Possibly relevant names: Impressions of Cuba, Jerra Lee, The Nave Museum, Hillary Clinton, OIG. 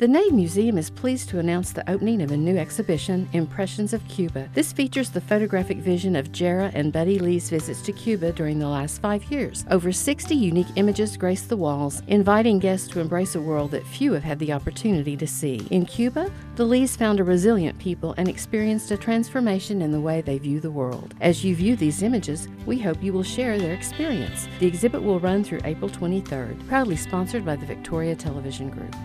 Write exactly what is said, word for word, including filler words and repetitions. The Nave Museum is pleased to announce the opening of a new exhibition, Impressions of Cuba. This features the photographic vision of Jerra and Buddy Lee's visits to Cuba during the last five years. Over sixty unique images grace the walls, inviting guests to embrace a world that few have had the opportunity to see. In Cuba, the Lees found a resilient people and experienced a transformation in the way they view the world. As you view these images, we hope you will share their experience. The exhibit will run through April twenty-third, proudly sponsored by the Victoria Television Group.